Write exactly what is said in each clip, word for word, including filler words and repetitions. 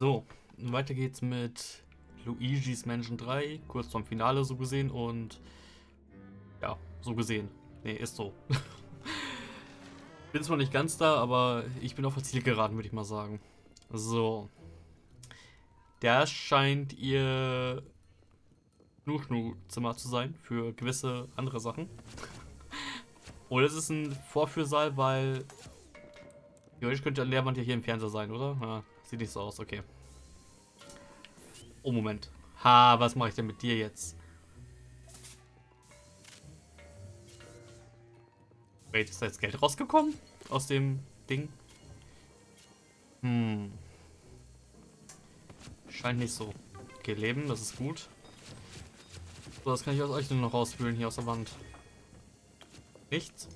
So, weiter geht's mit Luigi's Mansion drei, kurz vorm Finale so gesehen und ja, so gesehen. Ne, ist so. Bin zwar nicht ganz da, aber ich bin auf das Ziel geraten, würde ich mal sagen. So. Da scheint ihr Schnu-Schnu-Zimmer zu sein für gewisse andere Sachen. Oder es ist ein Vorführsaal, weil theoretisch könnte der Lehrwand ja hier im Fernseher sein, oder? Ja, sieht nicht so aus, okay. Oh, Moment. Ha, was mache ich denn mit dir jetzt? Wait, ist da jetzt Geld rausgekommen? Aus dem Ding? Hm. Scheint nicht so. Okay, Leben, das ist gut. So, das kann ich aus euch nur noch rauswühlen hier aus der Wand. Nichts?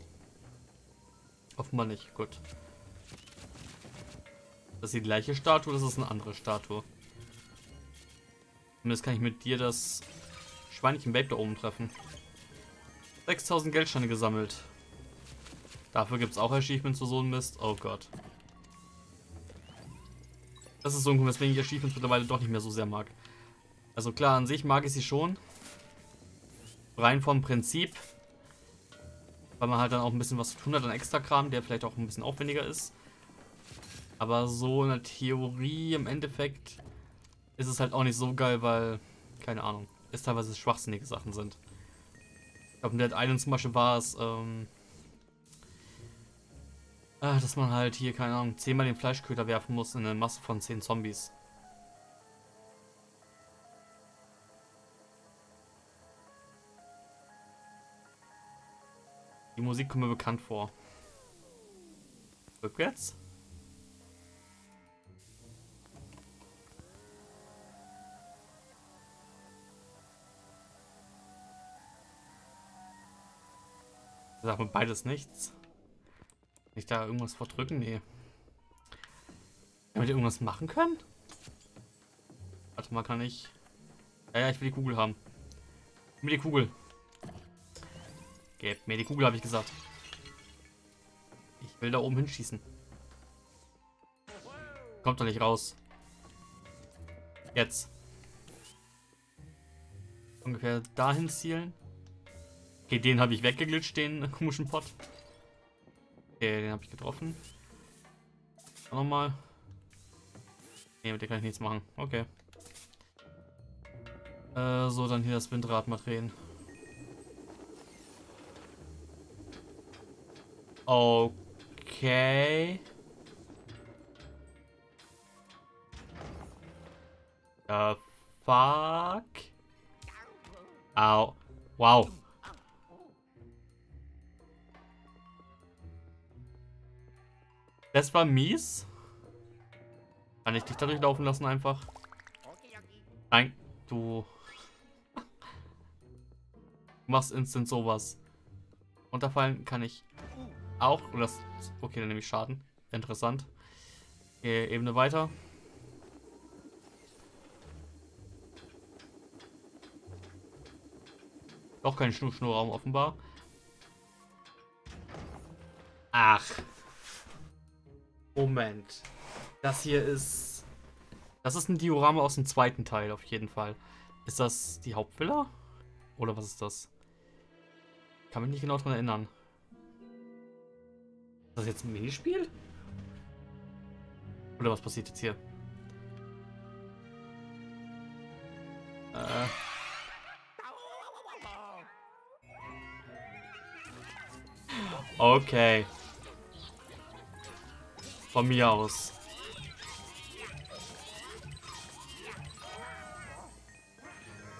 Offenbar nicht, gut. Das ist die gleiche Statue, das ist eine andere Statue. Und jetzt kann ich mit dir das Schweinchen Babe da oben treffen. sechstausend Geldscheine gesammelt. Dafür gibt es auch Achievements für so einen Mist. Oh Gott. Das ist so ein Grund, weswegen ich Achievements mittlerweile doch nicht mehr so sehr mag. Also klar, an sich mag ich sie schon. Rein vom Prinzip. Weil man halt dann auch ein bisschen was zu tun hat an extra Kram, der vielleicht auch ein bisschen aufwendiger ist. Aber so in der Theorie im Endeffekt ist es halt auch nicht so geil, weil, keine Ahnung, es teilweise schwachsinnige Sachen sind. Ich glaube, in Dead Island zum Beispiel war es, ähm, ah, dass man halt hier, keine Ahnung, zehnmal den Fleischköder werfen muss in eine Masse von zehn Zombies. Die Musik kommt mir bekannt vor. Rückwärts? Sagt man beides nichts. Nicht da irgendwas verdrücken? Nee. Damit wir irgendwas machen können? Warte mal, kann ich... Ja, ja, ich will die Kugel haben. Gib mir die Kugel. Gebt mir die Kugel, habe ich gesagt. Ich will da oben hinschießen. Kommt doch nicht raus. Jetzt. Ungefähr dahin zielen. Okay, den habe ich weggeglitscht, den komischen Pott. Okay, den habe ich getroffen. Auch nochmal. Ne, mit dem kann ich nichts machen. Okay. Äh, so, dann hier das Windrad mal drehen. Okay. The fuck? Au. Wow. Das war mies. Kann ich dich dadurch laufen lassen einfach? Nein, du... du machst instant sowas. Runterfallen kann ich auch. Oder das, okay, dann nehme ich Schaden. Interessant. Äh, Ebene weiter. Doch kein Schnurraum offenbar. Ach. Moment. Das hier ist... Das ist ein Diorama aus dem zweiten Teil, auf jeden Fall. Ist das die Hauptvilla? Oder was ist das? Kann mich nicht genau daran erinnern. Ist das jetzt ein Minispiel? Oder was passiert jetzt hier? Äh... Okay. Von mir aus.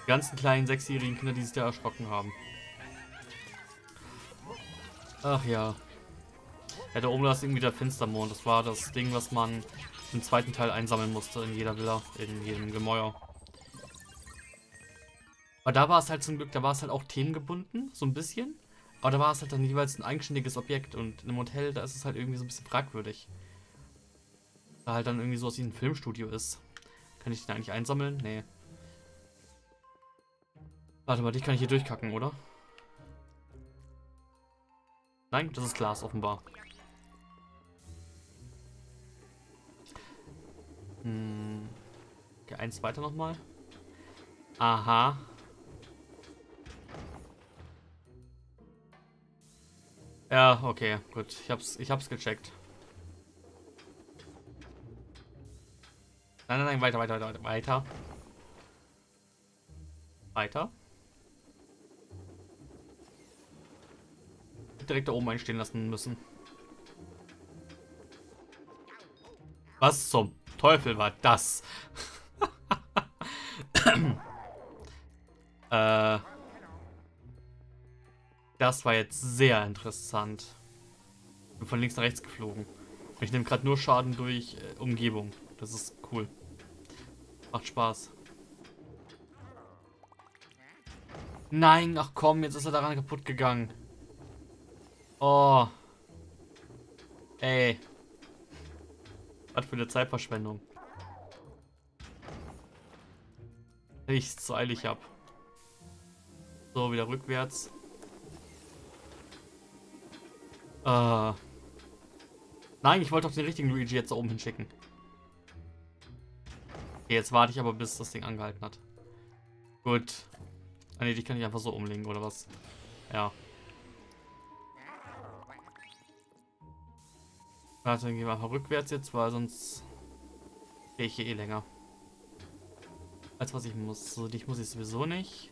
Die ganzen kleinen sechsjährigen Kinder, die sich da erschrocken haben. Ach ja. Ja, da oben ist irgendwie der Finstermond. Das war das Ding, was man im zweiten Teil einsammeln musste in jeder Villa, in jedem Gemäuer. Aber da war es halt zum Glück, da war es halt auch themengebunden, so ein bisschen. Aber da war es halt dann jeweils ein eigenständiges Objekt und im Hotel, da ist es halt irgendwie so ein bisschen fragwürdig. Da halt dann irgendwie so aus wie ein Filmstudio ist. Kann ich den eigentlich einsammeln? Nee. Warte mal, dich kann ich hier durchkacken, oder? Nein, das ist Glas offenbar. Hm. Okay, eins weiter nochmal. Aha. Ja, okay, gut. Ich hab's, ich hab's gecheckt. Nein, nein, nein, weiter, weiter, weiter, weiter. Weiter. Direkt da oben einstehen lassen müssen. Was zum Teufel war das? äh, das war jetzt sehr interessant. Ich bin von links nach rechts geflogen. Ich nehme gerade nur Schaden durch äh, Umgebung. Das ist cool. Macht Spaß. Nein, ach komm, jetzt ist er daran kaputt gegangen. Oh. Ey. Was für eine Zeitverschwendung. Nichts zu eilig ab. So, wieder rückwärts. Äh. Nein, ich wollte doch den richtigen Luigi jetzt da oben hinschicken. Okay, jetzt warte ich aber, bis das Ding angehalten hat. Gut. Ah ne, die kann ich einfach so umlegen, oder was? Ja. Warte, dann gehen wir einfach rückwärts jetzt, weil sonst gehe ich hier eh länger. Als was ich muss. So, dich muss ich sowieso nicht.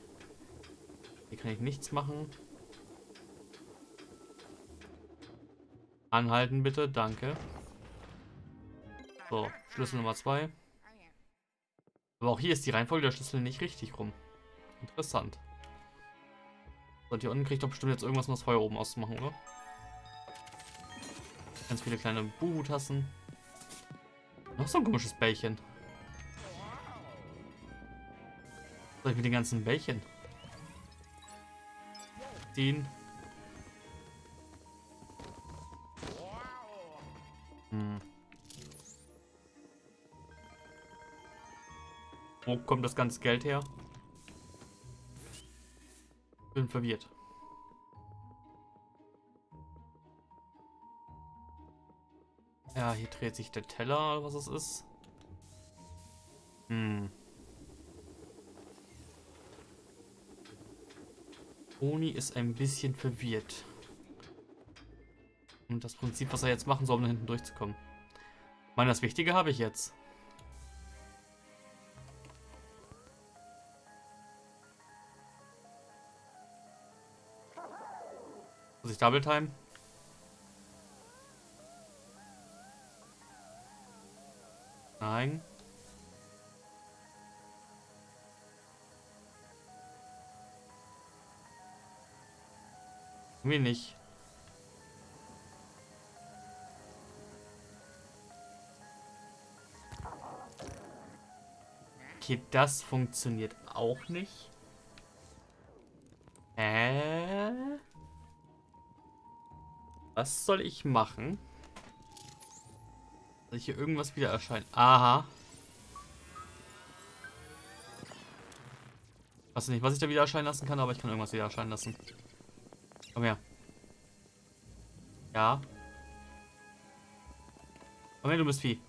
Hier kann ich nichts machen. Anhalten bitte, danke. So, Schlüssel Nummer zwei. Aber auch hier ist die Reihenfolge der Schlüssel nicht richtig rum. Interessant. So, und hier unten kriegt doch bestimmt jetzt irgendwas, um das Feuer oben auszumachen, oder? Ganz viele kleine Buhu-Tassen. Noch so ein komisches Bällchen. Was soll ich mit den ganzen Bällchen? Ziehen. Hm. Wo kommt das ganze Geld her? Bin verwirrt. Ja, hier dreht sich der Teller, was es ist. Hm. Oni ist ein bisschen verwirrt. Und das Prinzip, was er jetzt machen soll, um da hinten durchzukommen. Ich meine, das Wichtige habe ich jetzt. Muss ich Double Time? Nein. Irgendwie nicht. Okay, das funktioniert auch nicht. Äh? Was soll ich machen? Soll hier irgendwas wieder erscheint? Aha. Ich weiß nicht, was ich da wieder erscheinen lassen kann, aber ich kann irgendwas wieder erscheinen lassen. Komm her. Ja. Komm her, du bist Vieh.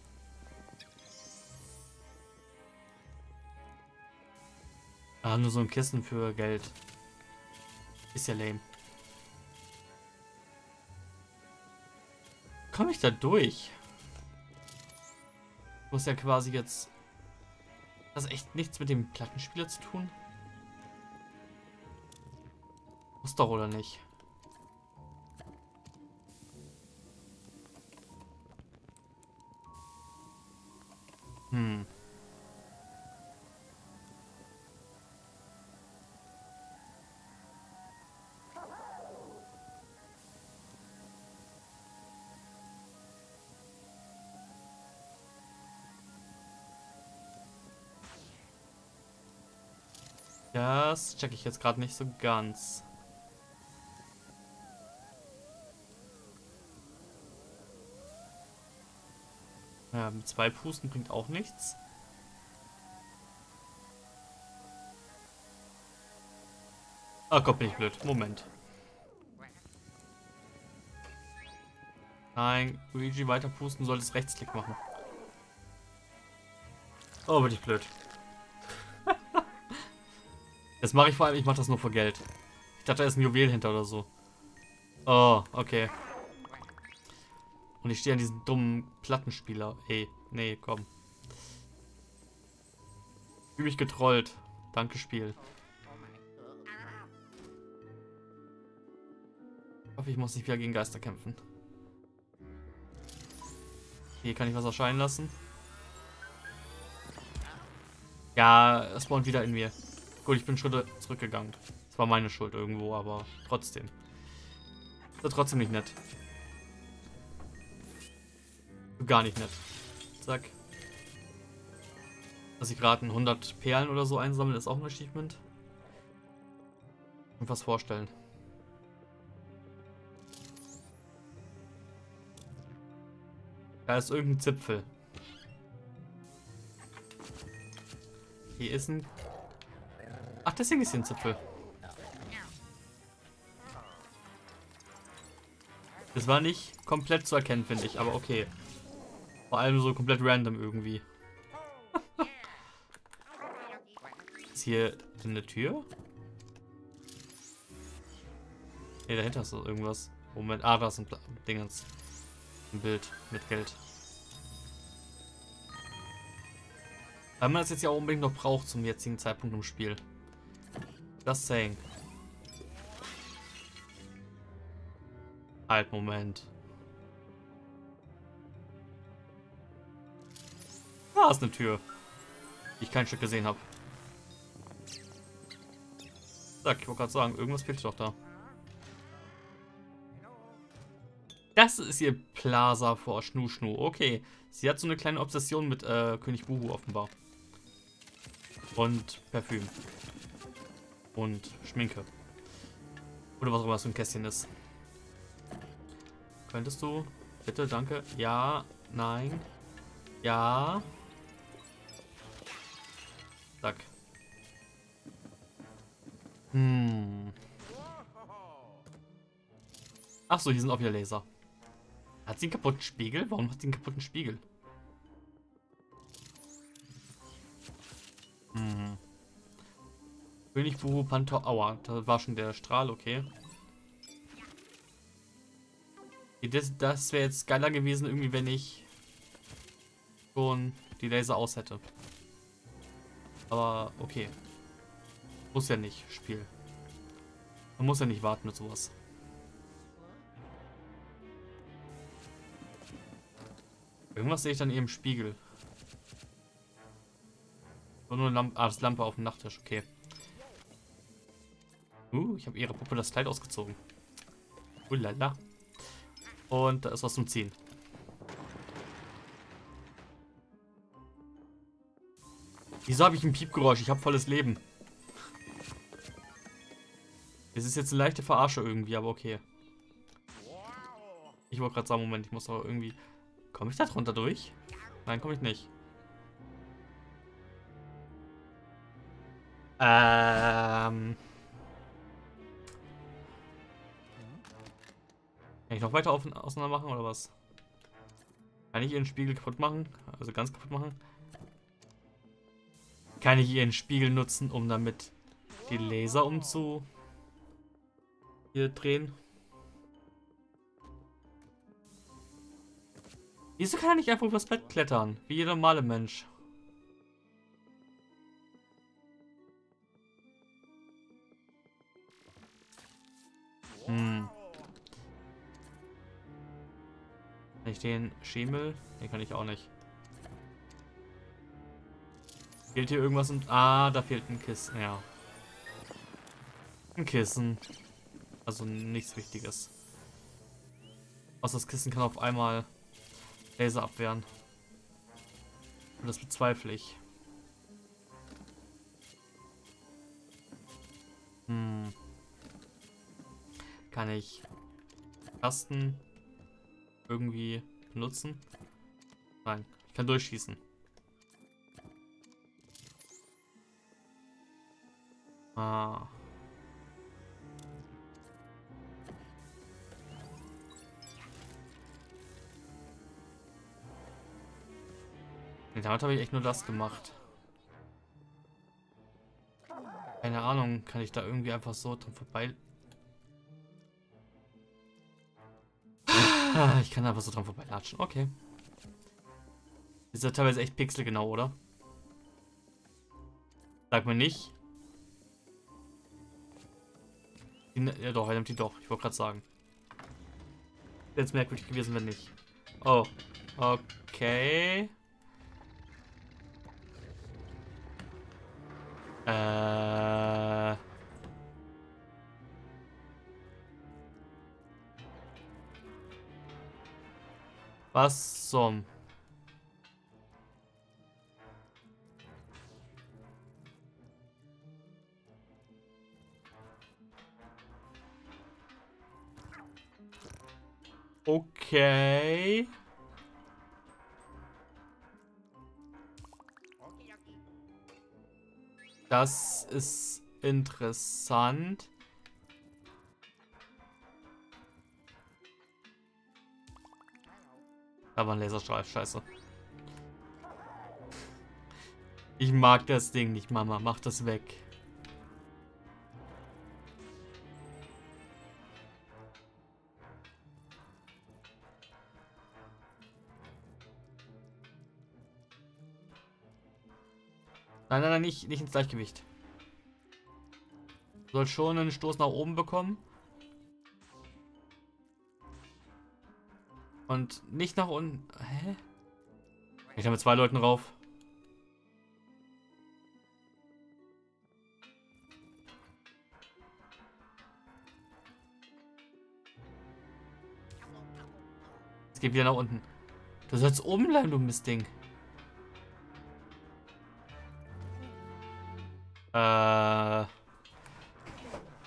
Ah, nur so ein Kissen für Geld. Ist ja lame. Komme ich da durch? Muss ja quasi jetzt... Das ist echt nichts mit dem Plattenspieler zu tun? Muss doch, oder nicht? Hm. Das checke ich jetzt gerade nicht so ganz. Ja, mit zwei Pusten bringt auch nichts. Ah, Gott, bin ich blöd. Moment. Nein, Luigi, weiter pusten, soll es Rechtsklick machen. Oh, bin ich blöd. Das mache ich vor allem, ich mache das nur für Geld. Ich dachte, da ist ein Juwel hinter oder so. Oh, okay. Und ich stehe an diesem dummen Plattenspieler. Ey, nee, komm. Ich fühle mich getrollt. Danke, Spiel. Ich hoffe, ich muss nicht wieder gegen Geister kämpfen. Hier kann ich was erscheinen lassen. Ja, es spawnt wieder in mir. Gut, ich bin Schritte zurückgegangen. Das war meine Schuld irgendwo, aber trotzdem. Das ist trotzdem nicht nett. Gar nicht nett. Zack. Dass ich gerade hundert Perlen oder so einsammle, ist auch ein Achievement. Und was vorstellen. Da ist irgendein Zipfel. Hier ist ein... Ach, deswegen ist hier ein Zipfel. Das war nicht komplett zu erkennen, finde ich, aber okay. Vor allem so komplett random irgendwie. Ist hier eine Tür? Ne, dahinter ist doch irgendwas. Moment, ah, da ist ein Dingens. Ein Bild mit Geld. Weil man das jetzt ja auch unbedingt noch braucht zum jetzigen Zeitpunkt im Spiel. Das Saying. Halt, Moment. Da ist eine Tür, die ich kein Stück gesehen habe. Zack, ich wollte gerade sagen, irgendwas fehlt doch da. Das ist ihr Plaza vor Schnu-Schnu. Okay, sie hat so eine kleine Obsession mit äh, König Buhu offenbar. Und Parfüm. Und Schminke. Oder was auch immer das für ein Kästchen ist. Könntest du? Bitte, danke. Ja, nein. Ja. Zack. Hm. Achso, hier sind auch wieder Laser. Hat sie einen kaputten Spiegel? Warum hat sie einen kaputten Spiegel? Hm. König Buhu Panther. Aua, da war schon der Strahl, okay. Das, das wäre jetzt geiler gewesen, irgendwie, wenn ich schon die Laser aus hätte. Aber okay. Muss ja nicht, Spiel. Man muss ja nicht warten mit sowas. Irgendwas sehe ich dann eben im Spiegel. Nur eine Lampe, ah, das Lampe auf dem Nachttisch, okay. Uh, ich habe ihre Puppe das Kleid ausgezogen. Uhlala. Und da ist was zum Ziehen. Wieso habe ich ein Piepgeräusch? Ich habe volles Leben. Es ist jetzt eine leichte Verarsche irgendwie, aber okay. Ich wollte gerade sagen, Moment, ich muss doch irgendwie... Komme ich da drunter durch? Nein, komme ich nicht. Ähm... Kann ich noch weiter auf, auseinander machen oder was? Kann ich ihren Spiegel kaputt machen? Also ganz kaputt machen? Kann ich ihren Spiegel nutzen, um damit die Laser umzu... hier drehen? Wieso kann er nicht einfach übers Bett klettern? Wie jeder normale Mensch. Hm. Kann ich den Schemel? Den kann ich auch nicht. Fehlt hier irgendwas und... Ah, da fehlt ein Kissen. Ja. Ein Kissen. Also nichts Wichtiges. Außer das Kissen kann auf einmal Laser abwehren. Und das bezweifle ich. Hm. Kann ich Tasten irgendwie benutzen? Nein, ich kann durchschießen. Ah. Nee, damit habe ich echt nur das gemacht. Keine Ahnung, kann ich da irgendwie einfach so dran vorbei... Ah, ich kann da einfach so dran vorbeilatschen. Okay. Ist ja teilweise echt pixelgenau, oder? Sag mir nicht. Ja doch, er nimmt die doch. Ich wollte gerade sagen. Wäre jetzt merkwürdig gewesen, wenn nicht. Oh. Okay. Äh... Was zum... Okay. Das ist interessant. Da war ein Laserstrahl, scheiße. Ich mag das Ding nicht, Mama. Mach das weg. Nein, nein, nein, nicht, nicht ins Gleichgewicht. Soll schon einen Stoß nach oben bekommen. Und nicht nach unten. Hä? Ich habe mit zwei Leuten rauf. Es geht wieder nach unten. Du sollst oben bleiben, du Mistding. Äh.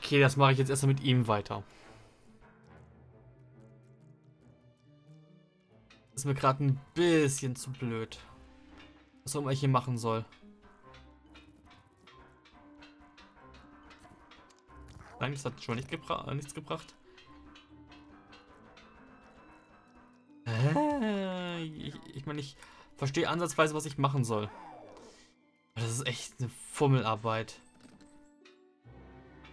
Okay, das mache ich jetzt erstmal mit ihm weiter. Das ist mir gerade ein bisschen zu blöd. Was auch immer ich hier machen soll. Nein, das hat schon nicht gebra- nichts gebracht. Äh, ich ich meine, ich verstehe ansatzweise, was ich machen soll. Das ist echt eine Fummelarbeit.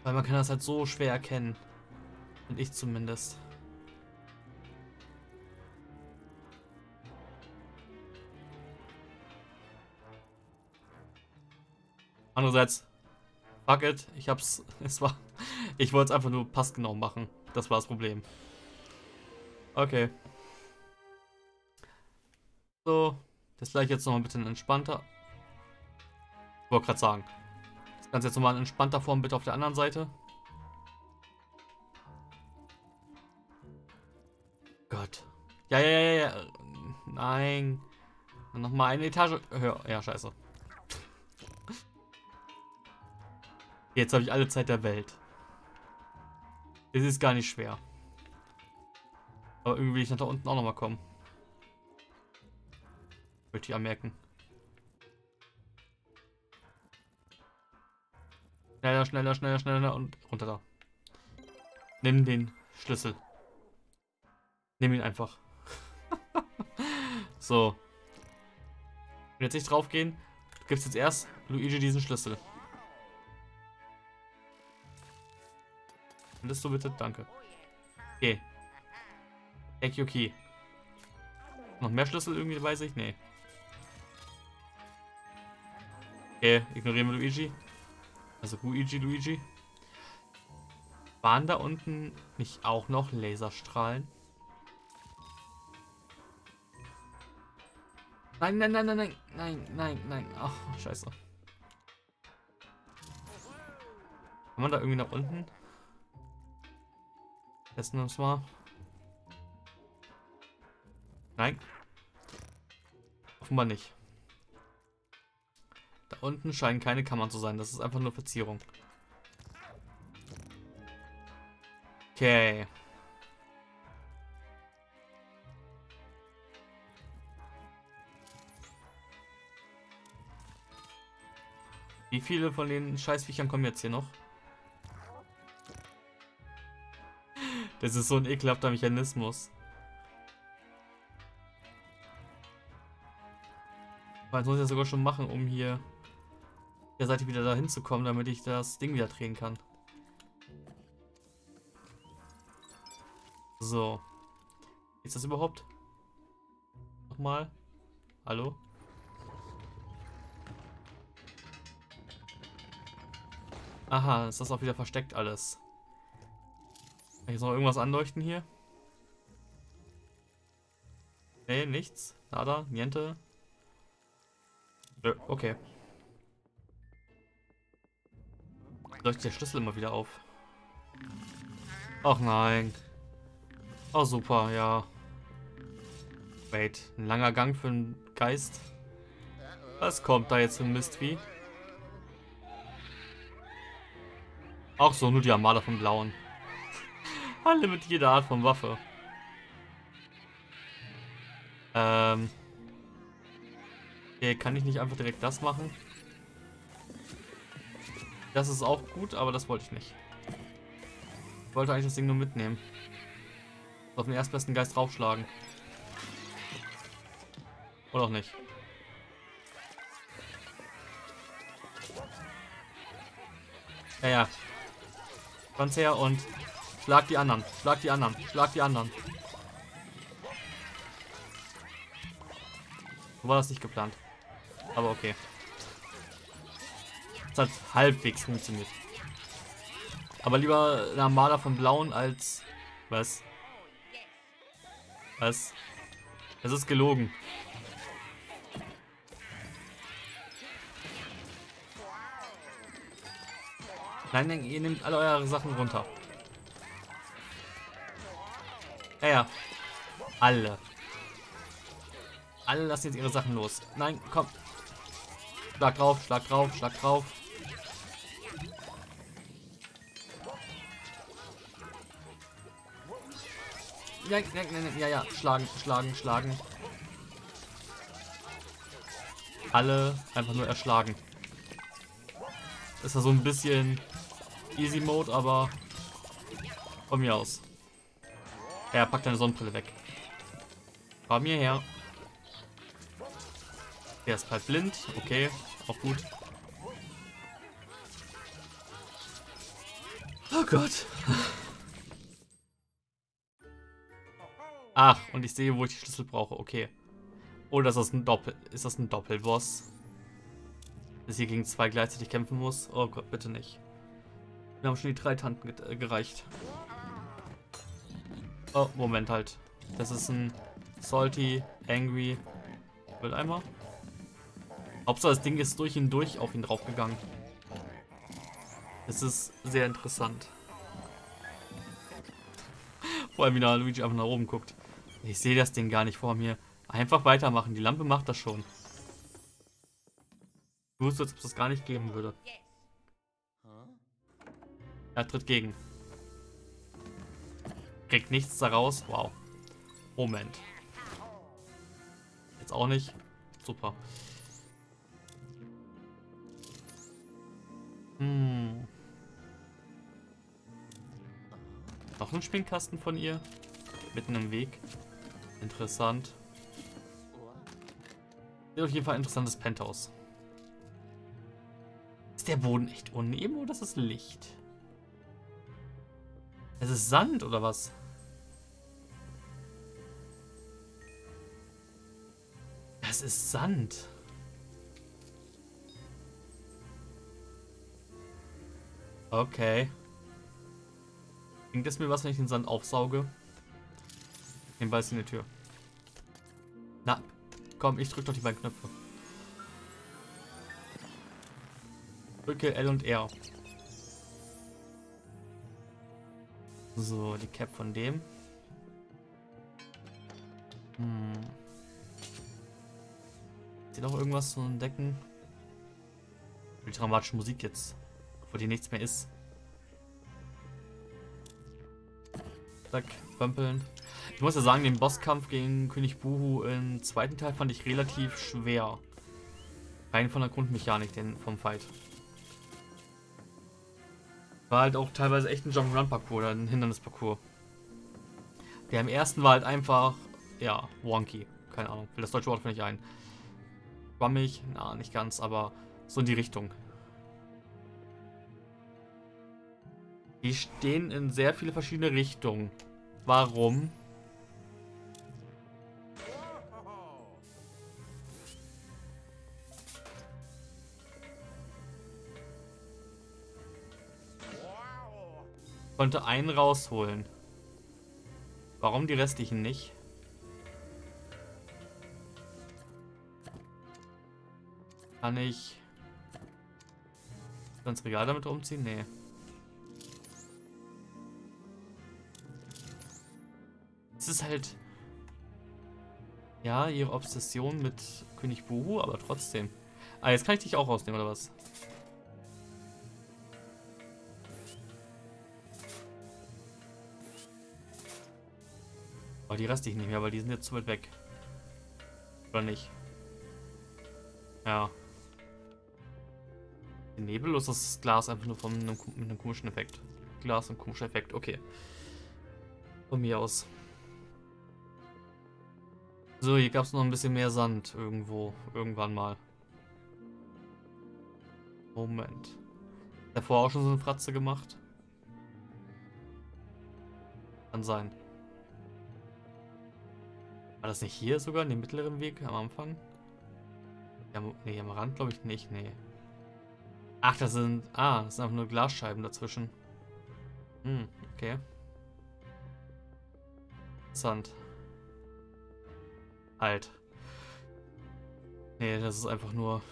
Weil man kann das halt so schwer erkennen. Und ich zumindest. Andererseits, fuck it, ich hab's, es war, ich wollte es einfach nur passgenau machen. Das war das Problem. Okay. So, das gleiche jetzt noch ein bisschen entspannter. Ich wollte gerade sagen. Das Ganze jetzt nochmal in entspannter Form bitte auf der anderen Seite. Gott. Ja, ja, ja, ja. Nein. Nochmal eine Etage höher. Ja, scheiße. Jetzt habe ich alle Zeit der Welt. Es ist gar nicht schwer. Aber irgendwie will ich nach da unten auch nochmal kommen. Würde ich anmerken. Schneller, schneller, schneller, schneller und runter da. Nimm den Schlüssel. Nimm ihn einfach. So. Wenn jetzt nicht drauf gehen, gibt's jetzt erst Luigi diesen Schlüssel. Und das so bitte, danke. Okay. Take your key. Noch mehr Schlüssel irgendwie, weiß ich? Nee. Okay, ignorieren wir Luigi. Also Luigi, Luigi. Waren da unten nicht auch noch Laserstrahlen? Nein, nein, nein, nein, nein, nein, nein, nein. Ach, scheiße. Kann man da irgendwie nach unten? Testen wir uns mal. Nein. Offenbar nicht. Da unten scheinen keine Kammern zu sein. Das ist einfach nur Verzierung. Okay. Wie viele von den Scheißviechern kommen jetzt hier noch? Das ist so ein ekelhafter Mechanismus. Aber jetzt muss ich das sogar schon machen, um hier... der Seite wieder dahin zu kommen, damit ich das Ding wieder drehen kann. So. Ist das überhaupt? Nochmal? Hallo? Aha, ist das auch wieder versteckt alles. Kann ich jetzt noch irgendwas anleuchten hier? Nee, nichts. Nada, niente. Nö, okay. Leuchtet der Schlüssel immer wieder auf. Ach nein. Oh super, ja. Wait, ein langer Gang für einen Geist. Was kommt da jetzt für ein Mist wie? Auch so, nur die Armada von Blauen. Alle mit jeder Art von Waffe. Ähm. Okay, kann ich nicht einfach direkt das machen? Das ist auch gut, aber das wollte ich nicht. Ich wollte eigentlich das Ding nur mitnehmen. Auf den erstbesten Geist draufschlagen. Oder auch nicht. Ja, ja. Ganz her und schlag die anderen. Schlag die anderen. Schlag die anderen. War das nicht geplant. Aber okay. Es hat halbwegs funktioniert. Aber lieber eine Armada von Blauen als... Was? Was? Das ist gelogen. Nein, ihr nehmt alle eure Sachen runter. Ja, ja. Alle. Alle lassen jetzt ihre Sachen los. Nein, komm. Schlag drauf, schlag drauf, schlag drauf. Ja, ja, ja, ja. Schlagen, schlagen, schlagen. Alle einfach nur erschlagen. Ist ja so ein bisschen Easy Mode, aber von mir aus. Ja, pack deine Sonnenbrille weg. Komm hierher. Der ist halt blind. Okay, auch gut. Oh Gott. Ach, und ich sehe, wo ich die Schlüssel brauche. Okay. Oder ist das ein Doppel? Ist das ein Doppelboss? Dass ich hier gegen zwei gleichzeitig kämpfen muss? Oh Gott, bitte nicht. Wir haben schon die drei Tanten gereicht. Oh, Moment halt. Das ist ein Salty, Angry. Will einmal. Hauptsache das Ding ist durch ihn durch auf ihn draufgegangen. Das ist sehr interessant. Vor allem, wie der Luigi einfach nach oben guckt. Ich sehe das Ding gar nicht vor mir. Einfach weitermachen, die Lampe macht das schon. Du wusstest, als ob es das gar nicht geben würde. Er tritt gegen. Kriegt nichts daraus. Wow. Moment. Jetzt auch nicht. Super. Hm. Noch ein Spielkasten von ihr. Mitten im Weg. Interessant. Sieht auf jeden Fall ein interessantes Penthouse. Ist der Boden echt uneben oder ist das Licht? Es ist Sand oder was? Das ist Sand. Okay. Bringt es mir was, wenn ich den Sand aufsauge? Den Beiß in die Tür. Na, komm, ich drück doch die beiden Knöpfe. Drücke L und R. So, die Cap von dem. Hm. Ist hier noch irgendwas zu entdecken? Die dramatische Musik jetzt. Wo die nichts mehr ist. Zack, bumpeln. Ich muss ja sagen, den Bosskampf gegen König Buhu im zweiten Teil fand ich relativ schwer. Rein von der Grundmechanik, denn vom Fight. War halt auch teilweise echt ein Jump-Run-Parcours oder ein Hindernis-Parcours. Der im ersten war halt einfach, ja, wonky. Keine Ahnung, will das deutsche Wort für nicht ein. Schwammig, na, nicht ganz, aber so in die Richtung. Die stehen in sehr viele verschiedene Richtungen. Warum? Konnte einen rausholen. Warum die restlichen nicht? Kann ich das Regal damit umziehen? Nee. Es ist halt ja ihre Obsession mit König Buhu, aber trotzdem. Ah, jetzt kann ich dich auch rausnehmen, oder was? Oh, die raste ich nicht mehr, weil die sind jetzt zu weit weg. Oder nicht? Ja. Der Nebel ist das Glas einfach nur von einem, mit einem komischen Effekt. Glas und komischer Effekt, okay. Von mir aus. So, hier gab es noch ein bisschen mehr Sand irgendwo. Irgendwann mal. Moment. Davor auch schon so eine Fratze gemacht? Kann sein. War das nicht hier sogar, in dem mittleren Weg, am Anfang? Ja, nee, am Rand glaube ich nicht, nee. Ach, das sind, ah, das sind einfach nur Glasscheiben dazwischen. Hm, okay. Interessant. Halt. Nee, das ist einfach nur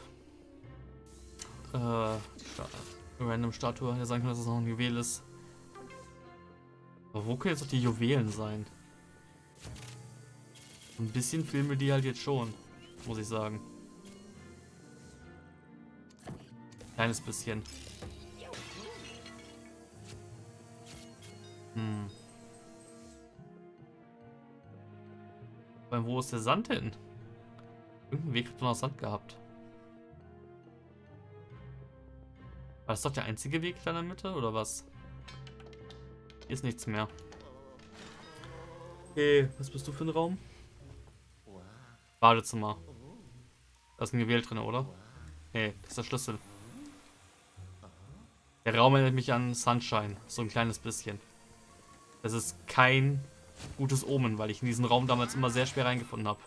äh, eine random Statue. Der sagen kann, dass das noch ein Juwel ist. Aber wo können jetzt doch die Juwelen sein? Ein bisschen filmen wir die halt jetzt schon, muss ich sagen. Kleines bisschen. Hm. Aber wo ist der Sand hin? Irgendeinen Weg hat man noch Sand gehabt. War das doch der einzige Weg da in der Mitte, oder was? Hier ist nichts mehr. Okay, was bist du für ein Raum? Badezimmer. Da ist ein Juwel drin, oder? Nee, das ist der Schlüssel. Der Raum erinnert mich an Sunshine. So ein kleines bisschen. Das ist kein gutes Omen, weil ich in diesen Raum damals immer sehr schwer reingefunden habe.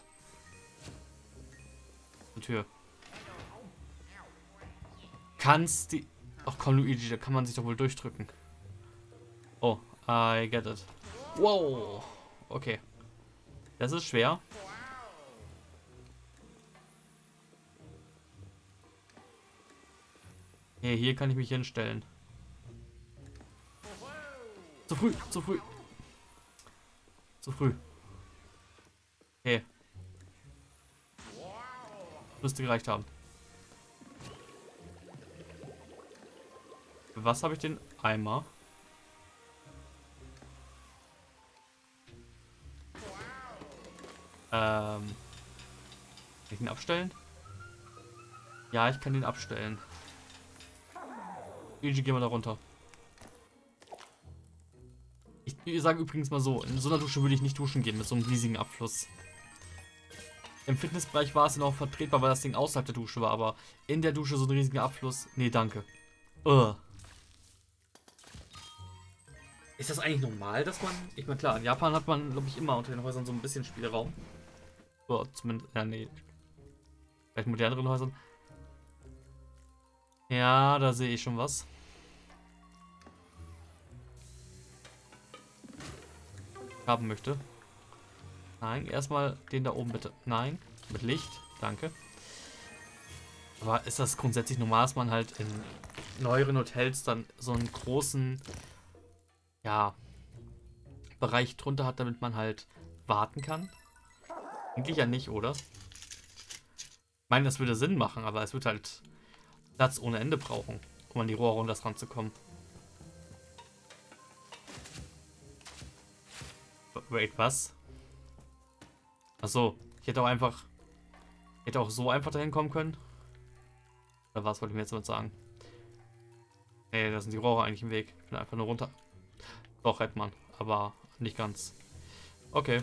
Eine Tür. Kannst die... Ach komm, Luigi, da kann man sich doch wohl durchdrücken. Oh, I get it. Wow. Okay. Das ist schwer. Hey, hier kann ich mich hinstellen. Zu früh, zu früh. Zu früh. Hey. Müsste gereicht haben. Für was habe ich den Eimer? Ähm. Kann ich den abstellen? Ja, ich kann den abstellen. Luigi, geh mal da runter. Ich, ich sage übrigens mal so, in so einer Dusche würde ich nicht duschen gehen, mit so einem riesigen Abfluss. Im Fitnessbereich war es dann auch vertretbar, weil das Ding außerhalb der Dusche war, aber in der Dusche so ein riesiger Abfluss. Nee, danke. Ugh. Ist das eigentlich normal, dass man... Ich meine, klar, in Japan hat man, glaube ich, immer unter den Häusern so ein bisschen Spielraum. Oder zumindest... Ja, nee. Vielleicht moderneren Häusern. Ja, da sehe ich schon was. Haben möchte. Nein, erstmal den da oben bitte. Nein, mit Licht. Danke. Aber ist das grundsätzlich normal, dass man halt in neueren Hotels dann so einen großen, ja, Bereich drunter hat, damit man halt warten kann? Eigentlich ja nicht, oder? Ich meine, das würde Sinn machen, aber es wird halt Platz ohne Ende brauchen, um an die Rohre und das ranzukommen. Wait, was? Achso, ich hätte auch einfach... Ich hätte auch so einfach dahin kommen können. Oder was wollte ich mir jetzt damit sagen? Nee, da sind die Rohre eigentlich im Weg. Ich bin einfach nur runter. Doch, hätte man. Aber nicht ganz. Okay.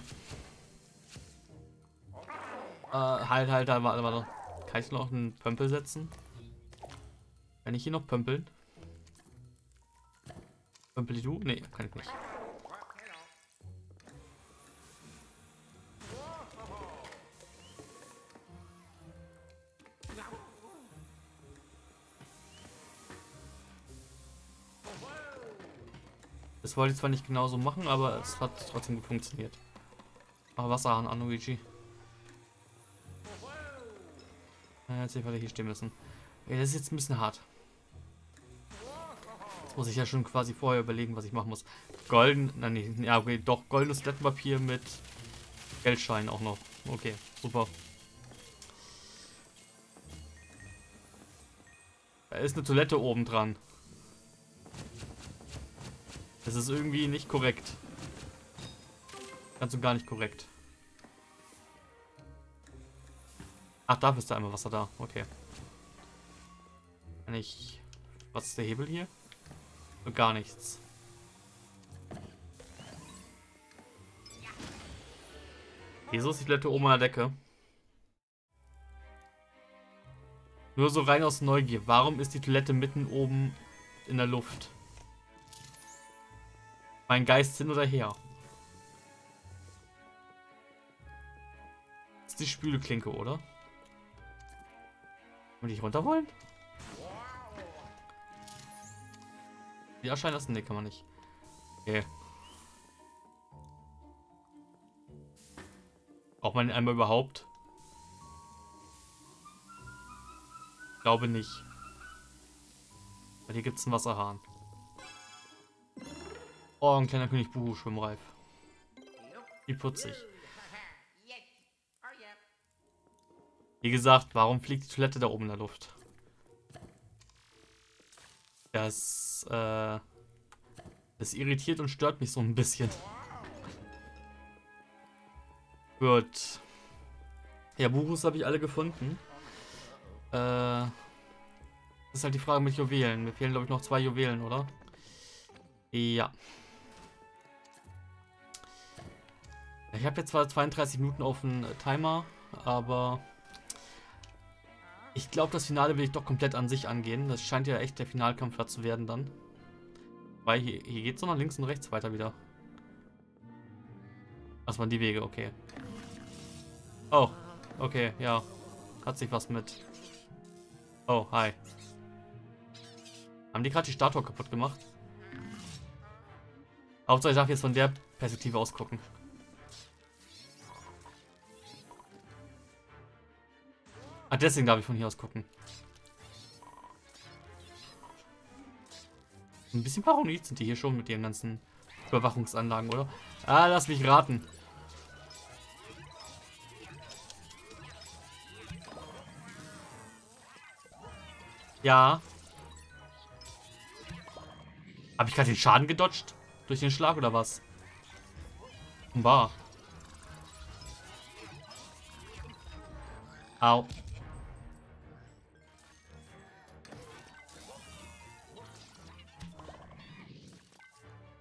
Äh, halt, halt, halt, warte, warte. Kann ich noch einen Pömpel setzen? Kann ich hier noch pömpeln? Bambilidoo? Nee, kann ich nicht. Das wollte ich zwar nicht genauso machen, aber es hat trotzdem gut funktioniert. Mach Wasserhahn an, Luigi. Jetzt nicht, weil ich hier stehen müssen. Ja, das ist jetzt ein bisschen hart. Jetzt muss ich ja schon quasi vorher überlegen, was ich machen muss. Golden, nein, nee, ja, okay, doch, goldenes Blättpapier mit Geldscheinen auch noch. Okay, super. Da ist eine Toilette oben dran. Das ist irgendwie nicht korrekt. Ganz und gar nicht korrekt. Ach, dafür ist da einmal Wasser da. Okay. Kann ich... Was ist der Hebel hier? Und gar nichts. Wieso ist die Toilette oben an der Decke? Nur so rein aus Neugier. Warum ist die Toilette mitten oben in der Luft? Mein Geist hin oder her. Das ist die Spülklinke, oder? Würde ich runter wollen? Ja, scheint das. Ne, kann man nicht. Okay. Braucht man den einmal überhaupt? Ich glaube nicht. Weil hier gibt es einen Wasserhahn. Oh, ein kleiner König Buhu, schwimmreif. Wie putzig. Wie gesagt, warum fliegt die Toilette da oben in der Luft? Das, äh, das irritiert und stört mich so ein bisschen. Gut. Ja, Buhus habe ich alle gefunden. Äh, das ist halt die Frage mit Juwelen. Mir fehlen, glaube ich, noch zwei Juwelen, oder? Ja. Ich habe jetzt zwar zweiunddreißig Minuten auf den Timer, aber ich glaube, das Finale will ich doch komplett an sich angehen. Das scheint ja echt der Finalkampf zu werden dann. Weil hier, hier geht es noch nach links und rechts weiter wieder. Das waren die Wege, okay. Oh, okay, ja. Hat sich was mit... Oh, hi. Haben die gerade die Statue kaputt gemacht? Hauptsache, ich darf jetzt von der Perspektive aus gucken. Ah, deswegen darf ich von hier aus gucken. Ein bisschen paranoid sind die hier schon mit ihren ganzen Überwachungsanlagen, oder? Ah, lass mich raten. Ja. Habe ich gerade den Schaden gedodgt? Durch den Schlag oder was? War. Au.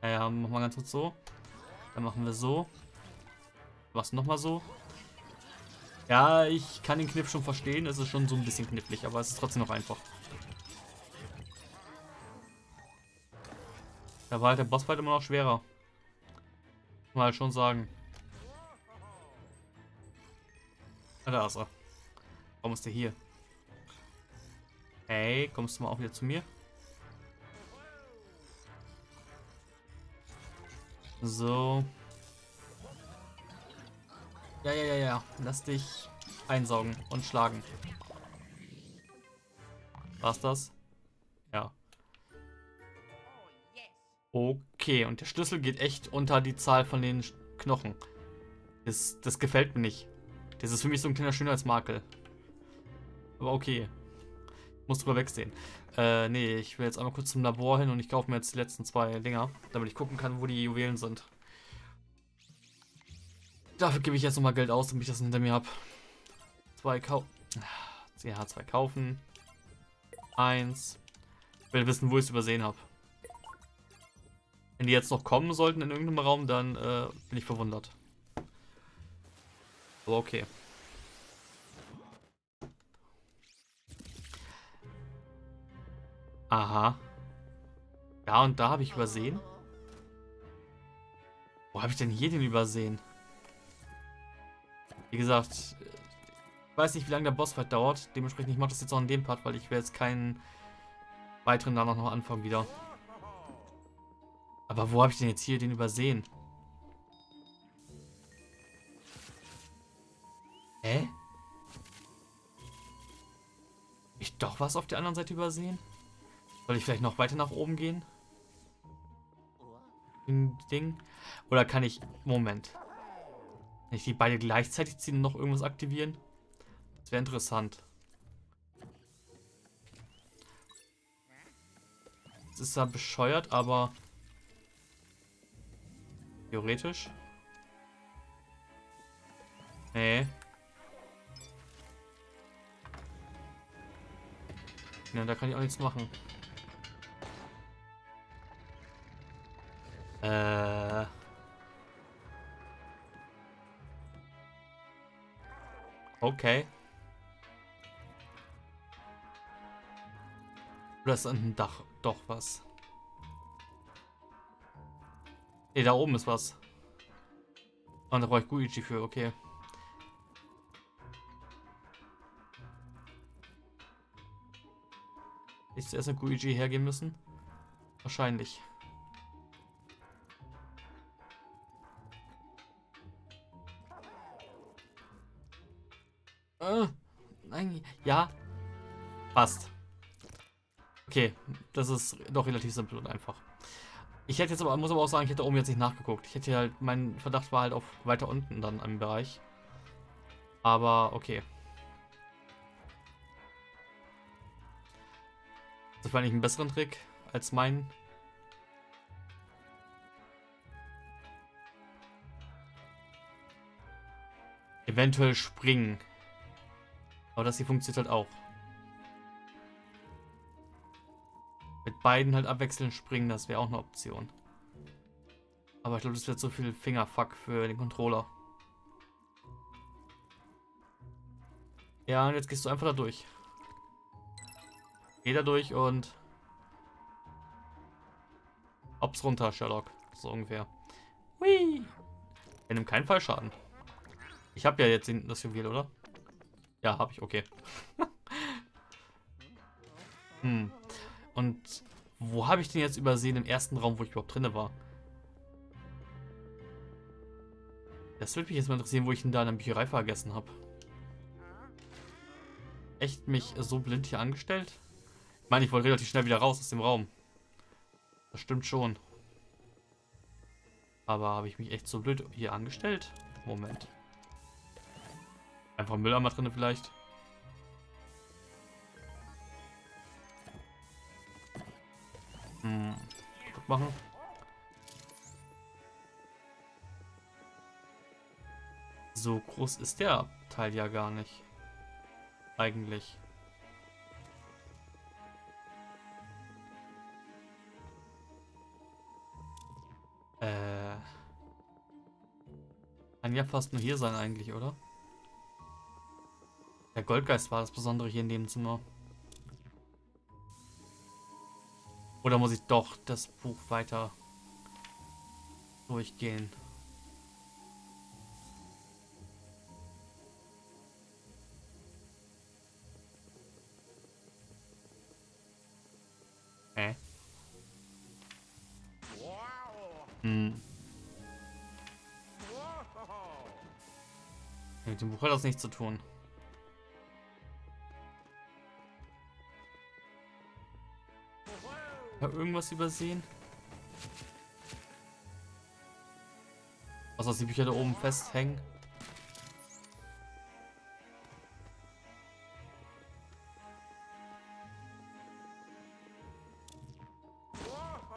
Ja, ja, machen wir ganz kurz so. Dann machen wir so. Was nochmal so? Ja, ich kann den Kniff schon verstehen. Es ist schon so ein bisschen knifflig, aber es ist trotzdem noch einfach. Da war halt der Bossfight immer noch schwerer. Muss man halt schon sagen. Ah, da ist er. Warum ist der hier? Hey, kommst du mal auch wieder zu mir? So. Ja, ja, ja, ja. Lass dich einsaugen und schlagen. War's das? Ja. Okay, und der Schlüssel geht echt unter die Zahl von den Knochen. Das, das gefällt mir nicht. Das ist für mich so ein kleiner Schönheitsmakel. Aber okay. Ich muss drüber wegsehen. Äh, nee, ich will jetzt einmal kurz zum Labor hin und ich kaufe mir jetzt die letzten zwei Dinger, damit ich gucken kann, wo die Juwelen sind. Dafür gebe ich jetzt nochmal Geld aus, damit ich das hinter mir habe. Zwei kaufen. Ja, zwei kaufen. Eins. Ich will wissen, wo ich es übersehen habe. Wenn die jetzt noch kommen sollten in irgendeinem Raum, dann äh, bin ich verwundert. Aber okay. Aha. Ja, und da habe ich übersehen. Wo habe ich denn hier den übersehen? Wie gesagt, ich weiß nicht, wie lange der Bossfight dauert. Dementsprechend, ich mache das jetzt auch in dem Part, weil ich will jetzt keinen weiteren danach noch anfangen wieder. Aber wo habe ich denn jetzt hier den übersehen? Hä? Ich doch was auf der anderen Seite übersehen? Soll ich vielleicht noch weiter nach oben gehen? Den Ding? Oder kann ich... Moment. Kann ich die beide gleichzeitig ziehen und noch irgendwas aktivieren? Das wäre interessant. Das ist ja bescheuert, aber... Theoretisch? Nee. Ja, da kann ich auch nichts machen. Äh. Okay. Oder ist an dem Dach doch was? Ne, da oben ist was. Und da brauche ich Guichi für, okay. Hätte ich zuerst mit Guichi hergehen müssen? Wahrscheinlich. Äh, nein, ja. Passt. Okay, das ist doch relativ simpel und einfach. Ich hätte jetzt aber, muss aber auch sagen, ich hätte da oben jetzt nicht nachgeguckt. Ich hätte halt, mein Verdacht war halt auf weiter unten dann im Bereich. Aber okay. Das fand ich einen besseren Trick als meinen. Eventuell springen. Aber das hier funktioniert halt auch. Mit beiden halt abwechselnd springen, das wäre auch eine Option. Aber ich glaube, das wäre zu viel Fingerfuck für den Controller. Ja, und jetzt gehst du einfach da durch. Geh da durch und... Ops runter, Sherlock. So ungefähr. Hui! Er nimmt keinen Fallschaden. Ich habe ja jetzt das Juwel, oder? Ja, habe ich, okay. Hm. Und wo habe ich den jetzt übersehen im ersten Raum, wo ich überhaupt drin war? Das würde mich jetzt mal interessieren, wo ich ihn da in der Bücherei vergessen habe. Echt mich so blind hier angestellt? Ich meine, ich wollte relativ schnell wieder raus aus dem Raum. Das stimmt schon. Aber habe ich mich echt so blöd hier angestellt? Moment. Einfach Mülleimer drin vielleicht. Hm, gut machen. So groß ist der Teil ja gar nicht. Eigentlich. Äh. Kann ja fast nur hier sein eigentlich, oder? Der Goldgeist war das Besondere hier in dem Zimmer. Oder muss ich doch das Buch weiter durchgehen? Hä? Hm. Mit dem Buch hat das nichts zu tun. Irgendwas übersehen? Was aus die Bücher da oben festhängen?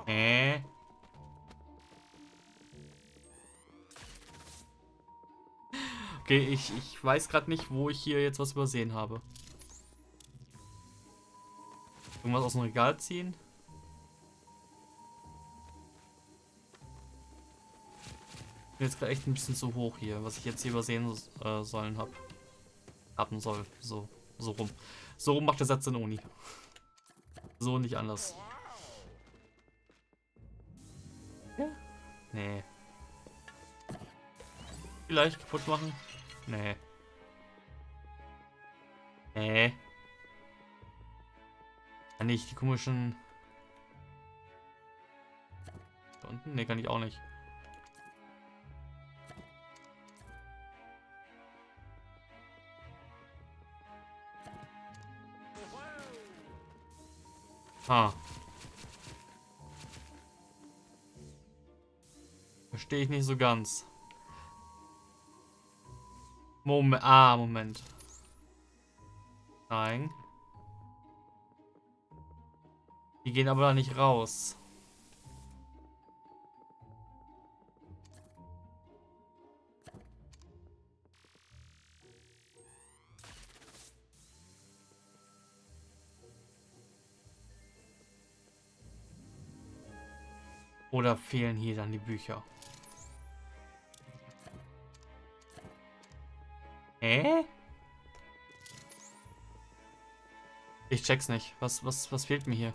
Äh. Okay, ich, ich weiß gerade nicht, wo ich hier jetzt was übersehen habe. Irgendwas aus dem Regal ziehen? Jetzt gerade echt ein bisschen zu hoch hier, was ich jetzt hier übersehen äh, sollen habe. Haben soll. So. So rum. So rum macht der Satz in Uni. So nicht anders. Nee. Vielleicht kaputt machen? Nee. Nee. Kann ich die komischen... Da unten? Nee, kann ich auch nicht. Ha. Verstehe ich nicht so ganz. Moment. Ah, Moment. Nein. Die gehen aber da nicht raus. Oder fehlen hier dann die Bücher? Hä? Ich check's nicht. Was, was, was fehlt mir hier?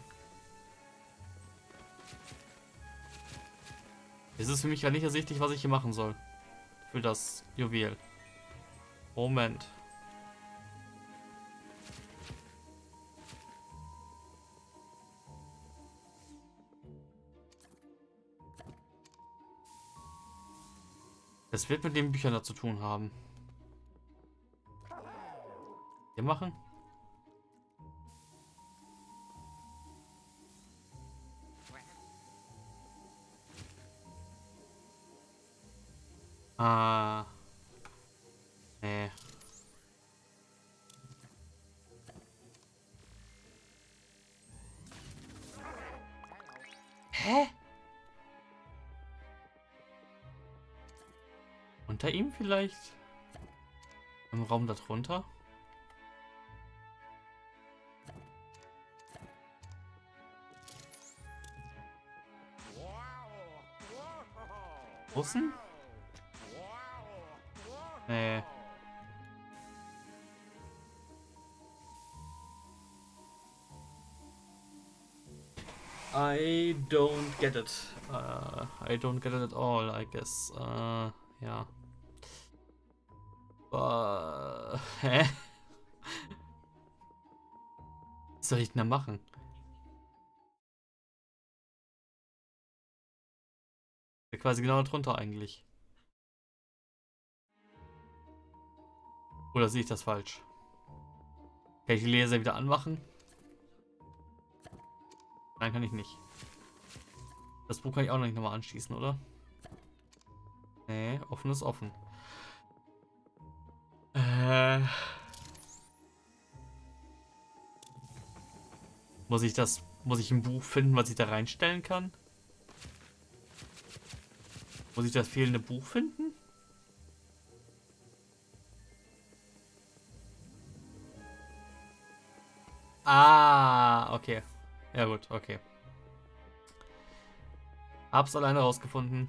Es ist für mich ja nicht ersichtlich, was ich hier machen soll. Für das Juwel. Moment. Das wird mit den Büchern da zu tun haben. Wir machen. Ah. Nee. Hä? Unter ihm vielleicht? Im Raum darunter? Russen? Nee. I don't get it. Uh, I don't get it at all, I guess. Uh, ja. Uh, hä? Was soll ich denn da machen? Ja, quasi genau darunter eigentlich. Oder sehe ich das falsch? Kann ich die Laser wieder anmachen? Nein, kann ich nicht. Das Buch kann ich auch noch nicht nochmal anschließen, oder? Nee, offen ist offen. Äh, muss ich das, muss ich ein Buch finden, was ich da reinstellen kann? Muss ich das fehlende Buch finden? Ah, okay. Ja gut, okay. Hab's alleine rausgefunden.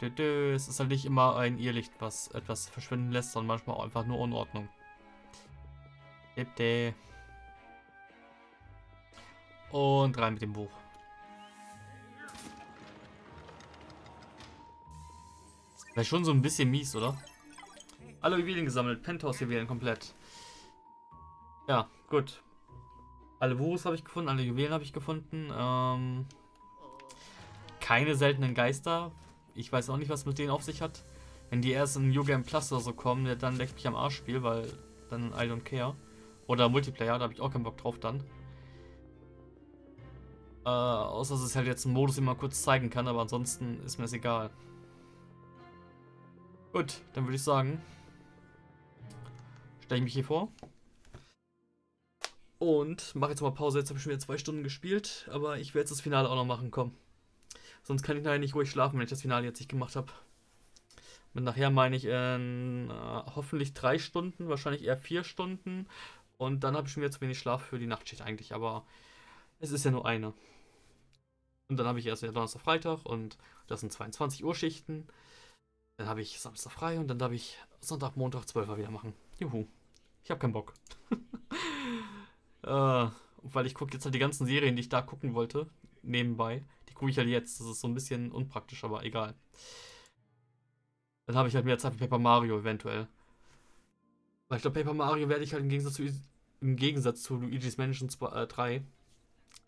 Es ist halt nicht immer ein Irrlicht, was etwas verschwinden lässt, sondern manchmal auch einfach nur Unordnung. Und rein mit dem Buch. Wäre schon so ein bisschen mies, oder? Alle Juwelen gesammelt, Penthouse-Juwelen komplett. Ja, gut. Alle Buchs habe ich gefunden, alle Juwelen habe ich gefunden. Ähm, keine seltenen Geister. Ich weiß auch nicht, was mit denen auf sich hat. Wenn die erst in New Game Plus oder so kommen, dann leckt mich am Arsch Spiel, weil dann I don't care. Oder Multiplayer, da habe ich auch keinen Bock drauf dann. Äh, außer es ist halt jetzt ein Modus, den man kurz zeigen kann, aber ansonsten ist mir das egal. Gut, dann würde ich sagen... Stelle ich mich hier vor. Und mache jetzt mal Pause. Jetzt habe ich schon wieder zwei Stunden gespielt. Aber ich werde jetzt das Finale auch noch machen. Komm. Sonst kann ich nachher nicht ruhig schlafen, wenn ich das Finale jetzt nicht gemacht habe. Und nachher meine ich in, äh, hoffentlich drei Stunden. Wahrscheinlich eher vier Stunden. Und dann habe ich schon wieder zu wenig Schlaf für die Nachtschicht eigentlich. Aber es ist ja nur eine. Und dann habe ich erst wieder Donnerstag, Freitag. Und das sind zweiundzwanzig Uhr Schichten. Dann habe ich Samstag frei. Und dann darf ich Sonntag, Montag, zwölf Uhr wieder machen. Juhu. Ich habe keinen Bock. äh, weil ich gucke jetzt halt die ganzen Serien, die ich da gucken wollte, nebenbei. Die gucke ich halt jetzt. Das ist so ein bisschen unpraktisch, aber egal. Dann habe ich halt mehr Zeit für Paper Mario eventuell. Weil ich glaube, Paper Mario werde ich halt im Gegensatz zu, im Gegensatz zu Luigi's Mansion drei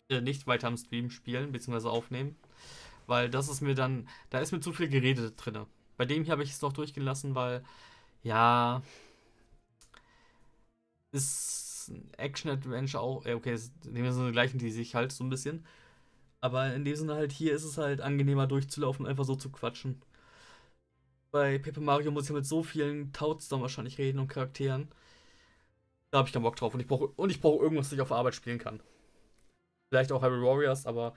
äh, nicht weiter am Stream spielen, beziehungsweise aufnehmen. Weil das ist mir dann, da ist mir zu viel Gerede drin. Bei dem hier habe ich es noch durchgelassen, weil, ja, ist Action-Adventure auch, äh, okay, in dem Sinne gleichen die sich halt so ein bisschen. Aber in dem Sinne halt, hier ist es halt angenehmer durchzulaufen und einfach so zu quatschen. Bei Paper Mario muss ich mit so vielen Touts dann wahrscheinlich reden und Charakteren. Da habe ich keinen Bock drauf und ich brauche und ich brauche irgendwas, das ich auf der Arbeit spielen kann. Vielleicht auch Hyrule Warriors, aber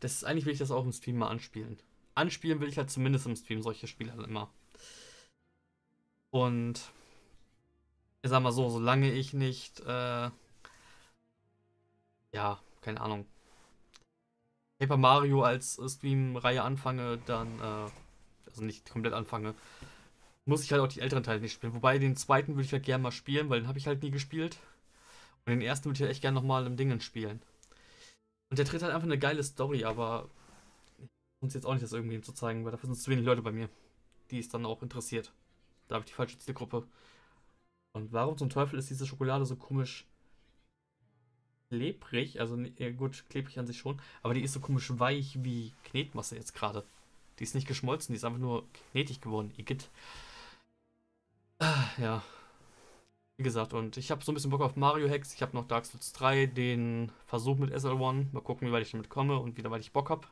das ist, eigentlich will ich das auch im Stream mal anspielen. Anspielen will ich halt zumindest im Stream solche Spiele halt immer. Und ich sag mal so, solange ich nicht, äh, ja, keine Ahnung, Paper Mario als Stream-Reihe anfange, dann, äh, also nicht komplett anfange, muss ich halt auch die älteren Teile nicht spielen. Wobei den zweiten würde ich halt gerne mal spielen, weil den habe ich halt nie gespielt. Und den ersten würde ich halt echt gerne nochmal im Dingen spielen. Und der dritte hat einfach eine geile Story, aber ich muss jetzt auch nicht das irgendwem zu zeigen, weil dafür sind zu wenig Leute bei mir, die es dann auch interessiert. Da habe ich die falsche Zielgruppe. Und warum zum Teufel ist diese Schokolade so komisch klebrig? Also gut, klebrig an sich schon, aber die ist so komisch weich wie Knetmasse jetzt gerade. Die ist nicht geschmolzen, die ist einfach nur knetig geworden. Igitt. Ja. Wie gesagt, und ich habe so ein bisschen Bock auf Mario Hex. Ich habe noch Dark Souls drei, den Versuch mit S L eins. Mal gucken, wie weit ich damit komme und wie weit ich Bock habe.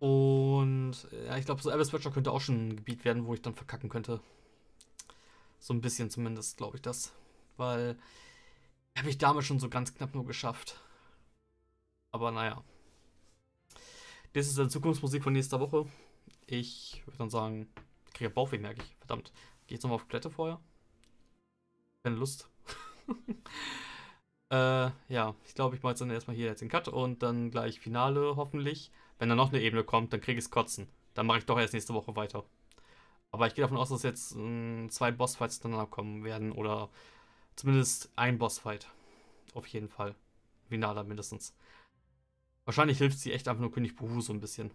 Und ja, ich glaube, so Abyss Watcher könnte auch schon ein Gebiet werden, wo ich dann verkacken könnte. So ein bisschen zumindest, glaube ich das. Weil habe ich damals schon so ganz knapp nur geschafft. Aber naja. Das ist dann Zukunftsmusik von nächster Woche. Ich würde dann sagen, ich kriege Bauchweh, merke ich. Verdammt. Gehe jetzt nochmal auf Klette vorher. Keine Lust. äh, ja, ich glaube, ich mache jetzt dann erstmal hier jetzt den Cut und dann gleich Finale hoffentlich. Wenn da noch eine Ebene kommt, dann kriege ich es kotzen. Dann mache ich doch erst nächste Woche weiter. Aber ich gehe davon aus, dass jetzt mh, zwei Bossfights danach kommen werden oder zumindest ein Bossfight. Auf jeden Fall. Finale mindestens. Wahrscheinlich hilft sie echt einfach nur König Buhu so ein bisschen.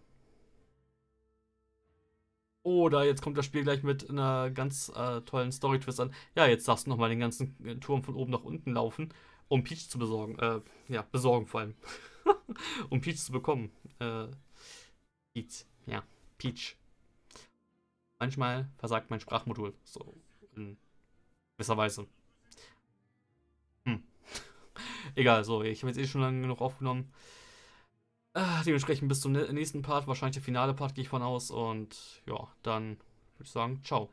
Oder jetzt kommt das Spiel gleich mit einer ganz äh, tollen Story-Twist an. Ja, jetzt darfst du nochmal den ganzen Turm von oben nach unten laufen, um Peach zu besorgen. Äh, ja, besorgen vor allem. Um Peach zu bekommen. Äh, Peach. Ja, Peach. Manchmal versagt mein Sprachmodul. So, in gewisser Weise. Hm. Egal, so, ich habe jetzt eh schon lange genug aufgenommen. Dementsprechend bis zum nächsten Part, wahrscheinlich der finale Part, gehe ich von aus. Und ja, dann würde ich sagen, ciao.